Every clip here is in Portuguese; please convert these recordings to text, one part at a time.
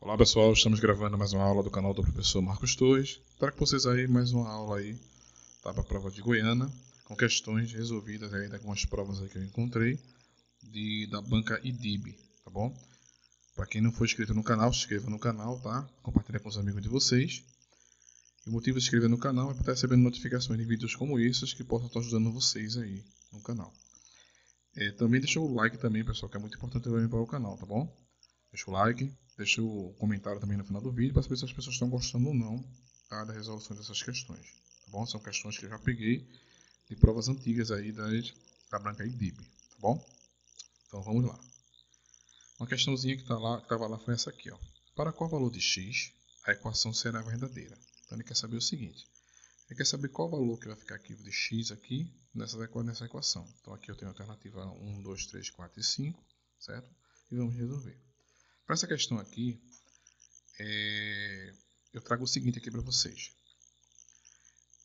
Olá pessoal, estamos gravando mais uma aula do canal do professor Marcos Torres. Trago para vocês aí mais uma aula aí, tá, para a prova de Goiânia, com questões resolvidas aí, com as provas aí que eu encontrei da banca IDIB, tá bom? Para quem não for inscrito no canal, se inscreva no canal, tá? Compartilha com os amigos de vocês. E o motivo de se inscrever no canal é para estar recebendo notificações de vídeos como esses que possam estar ajudando vocês aí no canal. Também deixa o like também, pessoal, que é muito importante também para o canal, tá bom? Deixa o like, deixa o comentário também no final do vídeo para saber se as pessoas estão gostando ou não, tá, da resolução dessas questões, tá bom? São questões que eu já peguei de provas antigas aí da banca IDIB, tá bom? Então vamos lá. Uma questãozinha que estava lá foi essa aqui, ó. Para qual valor de x a equação será verdadeira? Então ele quer saber o seguinte. Ele quer saber qual valor que vai ficar aqui de x aqui nessa equação. Então aqui eu tenho a alternativa 1, 2, 3, 4 e 5, certo? E vamos resolver. Para essa questão aqui, eu trago o seguinte aqui para vocês.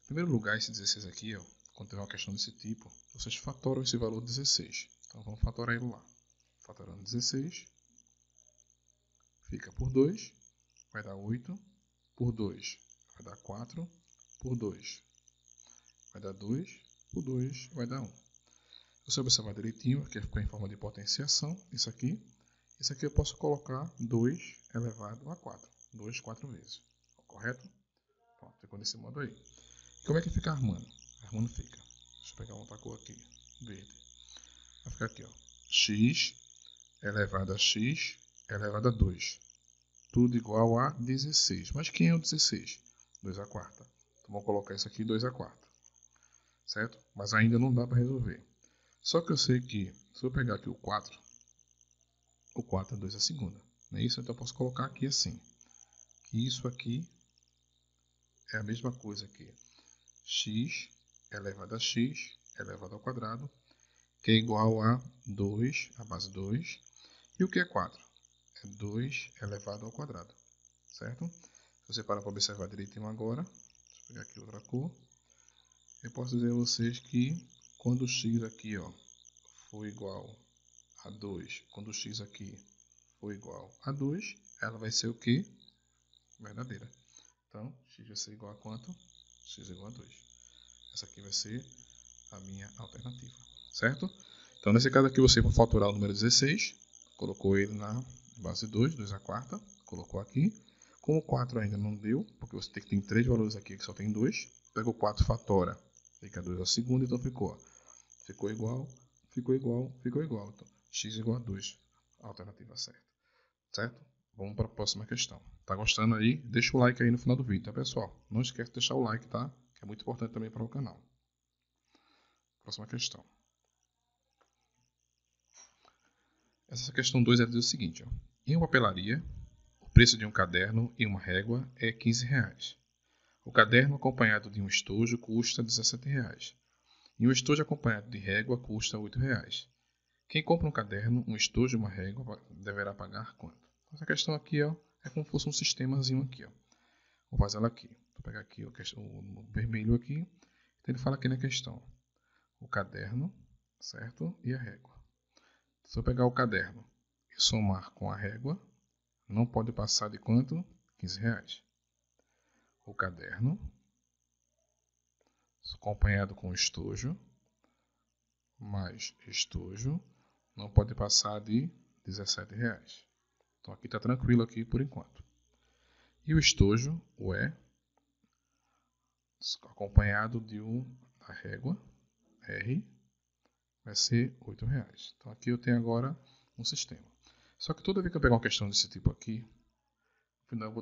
Em primeiro lugar, esse 16 aqui, ó, quando tiver uma questão desse tipo, vocês fatoram esse valor 16. Então vamos fatorar ele lá. Fatorando 16, fica por 2, vai dar 8, por 2, vai dar 4, por 2, vai dar 2, por 2, vai dar 1. Se você observar direitinho, aqui fica em forma de potenciação, isso aqui. Isso aqui eu posso colocar 2 elevado a 4, 2, 4 vezes, correto? Pronto, ficou desse modo aí. E como é que fica armando? Armando fica, deixa eu pegar outra cor aqui, verde, vai ficar aqui, ó, x elevado a x elevado a 2, tudo igual a 16. Mas quem é o 16? 2 à quarta. Então vou colocar isso aqui 2 à quarta, certo? Mas ainda não dá para resolver. Só que eu sei que se eu pegar aqui o 4 é 2 à segunda, não é isso? Então eu posso colocar aqui assim, que isso aqui é a mesma coisa que x elevado a x elevado ao quadrado, que é igual a 2, a base 2. E o que é 4? É 2 elevado ao quadrado, certo? Se você parar para observar direitinho agora, deixa eu pegar aqui outra cor, eu posso dizer a vocês que quando o x aqui, ó, for igual a 2, quando o x aqui for igual a 2, ela vai ser o que? Verdadeira. Então, x vai ser igual a quanto? X igual a 2. Essa aqui vai ser a minha alternativa. Certo? Então, nesse caso aqui, você vai faturar o número 16, colocou ele na base 2, 2 à quarta, colocou aqui. Como o 4 ainda não deu, porque você tem 3 valores aqui que só tem 2, pega o 4, fatora, fica 2 à segunda, então ficou. Ficou igual, ficou igual, ficou igual. Então, x igual a 2, alternativa certa. Certo? Vamos para a próxima questão. Tá gostando aí? Deixa o like aí no final do vídeo, tá, pessoal? Não esquece de deixar o like, tá? Que é muito importante também para o canal. Próxima questão. Essa questão 2 é o seguinte, ó. Em uma papelaria, o preço de um caderno e uma régua é R$ 15,00. O caderno acompanhado de um estojo custa R$ 17,00. E um estojo acompanhado de régua custa R$ 8,00. Quem compra um caderno, um estojo e uma régua deverá pagar quanto? Essa questão aqui, ó, é como se fosse um sistemazinho aqui, ó. Vou fazer ela aqui. Vou pegar aqui o vermelho aqui. Então ele fala aqui na questão. O caderno, certo? E a régua. Se eu pegar o caderno e somar com a régua, não pode passar de quanto? R$ 15,00. O caderno, acompanhado com estojo, mais estojo, não pode passar de R$ 17,00. Então aqui está tranquilo aqui por enquanto. E o estojo, o E, acompanhado de da régua, R, vai ser R$ 8,00. Então aqui eu tenho agora um sistema. Só que toda vez que eu pegar uma questão desse tipo aqui,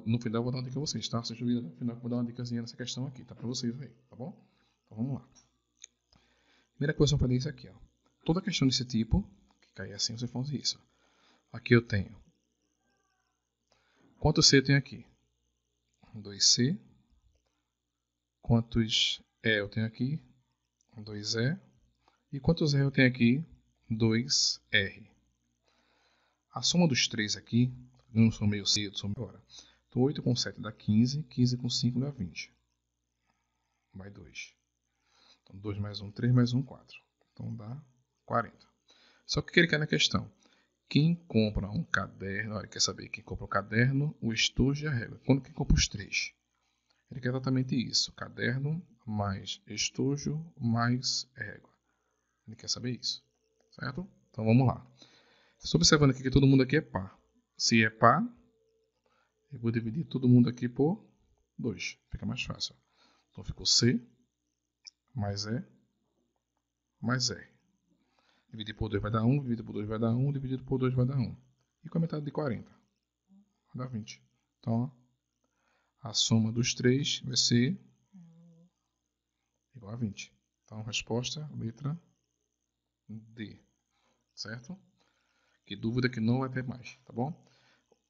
no final eu vou dar uma dica a vocês, tá? Vocês viram, no final eu vou dar uma dicasinha nessa questão aqui, tá? Pra vocês aí, tá bom? Então vamos lá. Primeira coisa que eu vou fazer é isso aqui, ó. Toda questão desse tipo, que cair assim, você faz isso. Aqui eu tenho. Quantos C eu tenho aqui? 2C. Quantos E eu tenho aqui? 2E. E quantos R eu tenho aqui? 2R. A soma dos três aqui, eu não somei o C, eu somei agora. Então, 8 com 7 dá 15, 15 com 5 dá 20. Vai 2. Então, 2 mais 1, 3 mais 1, 4. Então, dá 40. Só que o que ele quer na questão? Quem compra um caderno, olha, quer saber, quem compra o caderno, o estojo e a régua. Quando quem compra os três? Ele quer exatamente isso, caderno mais estojo mais régua. Ele quer saber isso, certo? Então vamos lá. Estou observando aqui que todo mundo aqui é par. Se é par, eu vou dividir todo mundo aqui por 2, fica mais fácil. Então ficou C mais E mais R. Dividir por 2 vai dar 1, dividido por 2 vai dar 1, dividido por 2 vai dar 1. E com a metade de 40? Vai dar 20. Então, a soma dos 3 vai ser igual a 20. Então, resposta, letra D. Certo? Que dúvida que não vai ter mais, tá bom?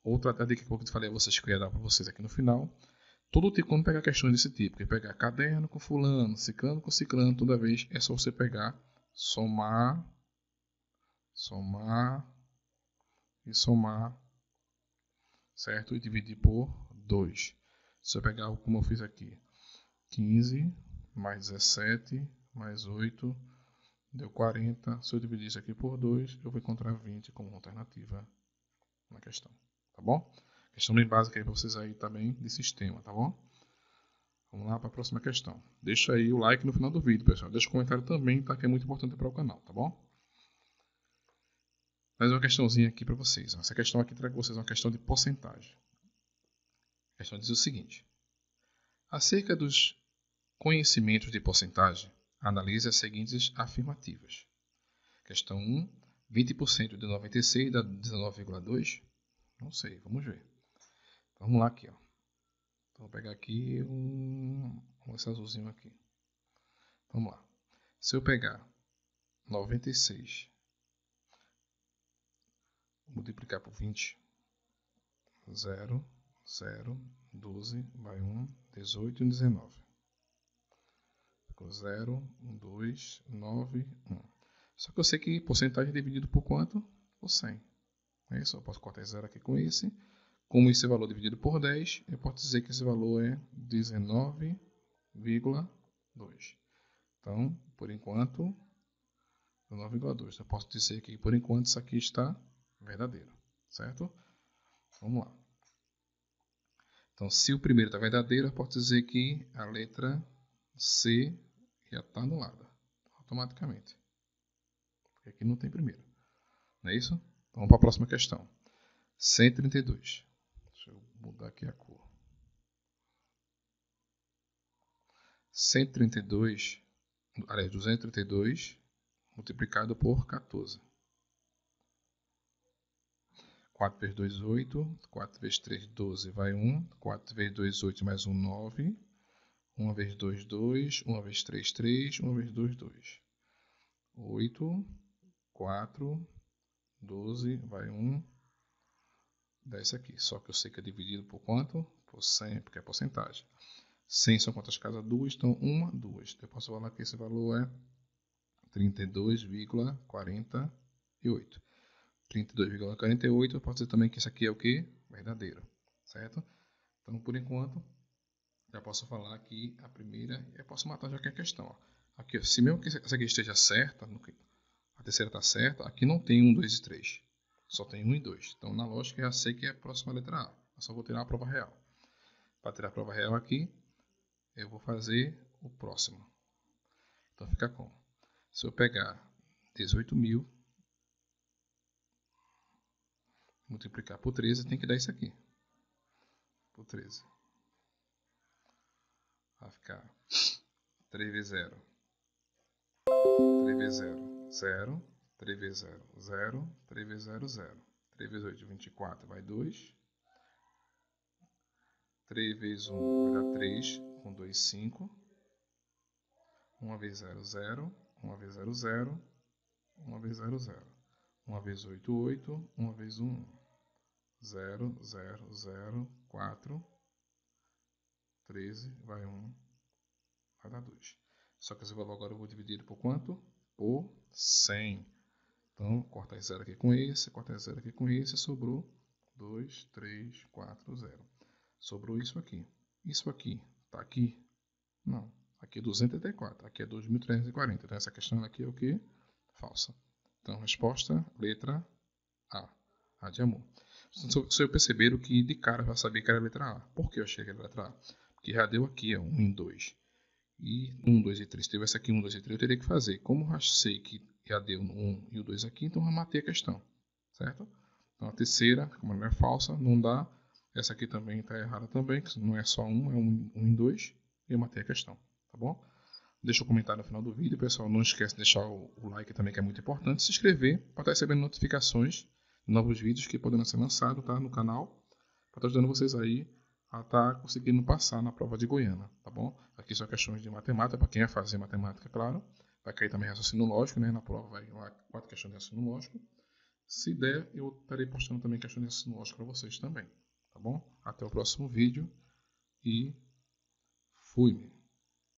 Outra dica que eu falei a vocês, que eu ia dar para vocês aqui no final. Todo tipo, quando pegar questões desse tipo, que pegar caderno com fulano, ciclano com ciclano, toda vez é só você pegar, somar... somar e somar, certo? E dividir por 2. Se eu pegar como eu fiz aqui, 15 mais 17 mais 8 deu 40. Se eu dividir isso aqui por 2, eu vou encontrar 20 como alternativa na questão, tá bom? Questão bem básica aí para vocês aí também de sistema, tá bom? Vamos lá para a próxima questão. Deixa aí o like no final do vídeo, pessoal. Deixa o comentário também, tá? Que é muito importante para o canal, tá bom? Mais uma questãozinha aqui para vocês. Essa questão aqui traz para vocês uma questão de porcentagem. A questão diz o seguinte. Acerca dos conhecimentos de porcentagem, analise as seguintes afirmativas. Questão 1. 20% de 96 dá 19,2? Não sei, vamos ver. Então, vamos lá aqui. Ó. Então, vou pegar aqui esse azulzinho aqui. Vamos lá. Se eu pegar 96... multiplicar por 20, 0, 0, 12, vai 1, 18 e 19. Ficou 0, 2, 9, 1. Só que eu sei que porcentagem é dividido por quanto? Por 100. É isso? Eu posso cortar 0 aqui com esse. Como esse valor é dividido por 10, eu posso dizer que esse valor é 19,2. Então, por enquanto, 19,2. Eu posso dizer que, por enquanto, isso aqui está... verdadeiro, certo? Vamos lá. Então, se o primeiro está verdadeiro, eu posso dizer que a letra C já está anulada, automaticamente. Porque aqui não tem primeiro. Não é isso? Então, vamos para a próxima questão. 132. Deixa eu mudar aqui a cor. 132, aliás, 232 multiplicado por 14. 4 vezes 2, 8. 4 vezes 3, 12, vai 1. 4 vezes 2, 8, mais 1, 9. 1 vezes 2, 2. 1 vezes 3, 3. 1 vezes 2, 2. 8, 4, 12, vai 1. Dá isso aqui. Só que eu sei que é dividido por quanto? Por 100, porque é porcentagem. 100 são quantas casas? 2, então 1, 2. Eu posso falar que esse valor é 32,48. 32,48, eu posso dizer também que isso aqui é o que? Verdadeiro, certo? Então, por enquanto, já posso falar que a primeira, eu posso matar já que a questão. Ó. Aqui, ó, se mesmo que essa aqui esteja certa, a terceira está certa, aqui não tem 1, 2 e 3, só tem 1 e 2. Então, na lógica, já sei que é a próxima letra A, eu só vou tirar a prova real. Para tirar a prova real aqui, eu vou fazer o próximo. Então, fica como? Se eu pegar 18.000, multiplicar por 13, tem que dar isso aqui. Por 13. Vai ficar 3 vezes 0. 3 vezes 0, 0. 3 vezes 0, 0. 3 vezes 0, 0. 3 vezes 8, 24, vai 2. 3 vezes 1, vai dar 3. 1, 2, 5. 1 vezes 0, 0. 1 vezes 0, 0. 1 vezes 0, 0. 1 vezes 8, 8. 1 vezes 1, 0, 0, 0, 4, 13, vai 1, vai dar 2. Só que esse valor agora eu vou dividir por quanto? Por 100. Então, corta 0 aqui com esse, corta 0 aqui com esse, sobrou 2, 3, 4, 0. Sobrou isso aqui. Isso aqui, tá aqui? Não. Aqui é 234, aqui é 2.340. Então, essa questão aqui é o que? Falsa. Então, resposta, letra A de amor. Se eu perceber que de cara eu já sabia que era a letra A. Por que eu achei que era a letra A? Porque já deu aqui, 1 em 2. E 1, 2 e 3. Se tivesse aqui 1, 2 e 3, eu teria que fazer. Como eu já sei que já deu no 1 e o 2 aqui, então eu já matei a questão. Certo? Então a terceira, como ela é falsa, não dá. Essa aqui também está errada também, que não é só 1, é 1 em 2. E eu matei a questão. Tá bom? Deixa o comentário no final do vídeo, pessoal. Não esquece de deixar o like também, que é muito importante. Se inscrever para estar recebendo notificações de novos vídeos que poderão ser lançados, tá, no canal. Para estar ajudando vocês aí a estar conseguindo passar na prova de Goiânia, tá bom? Aqui são questões de matemática, para quem vai fazer matemática, claro. Vai cair também raciocínio lógico, né? Na prova vai lá 4 questões de raciocínio lógico. Se der, eu estarei postando também questões de raciocínio lógico para vocês também, tá bom? Até o próximo vídeo e fui-me!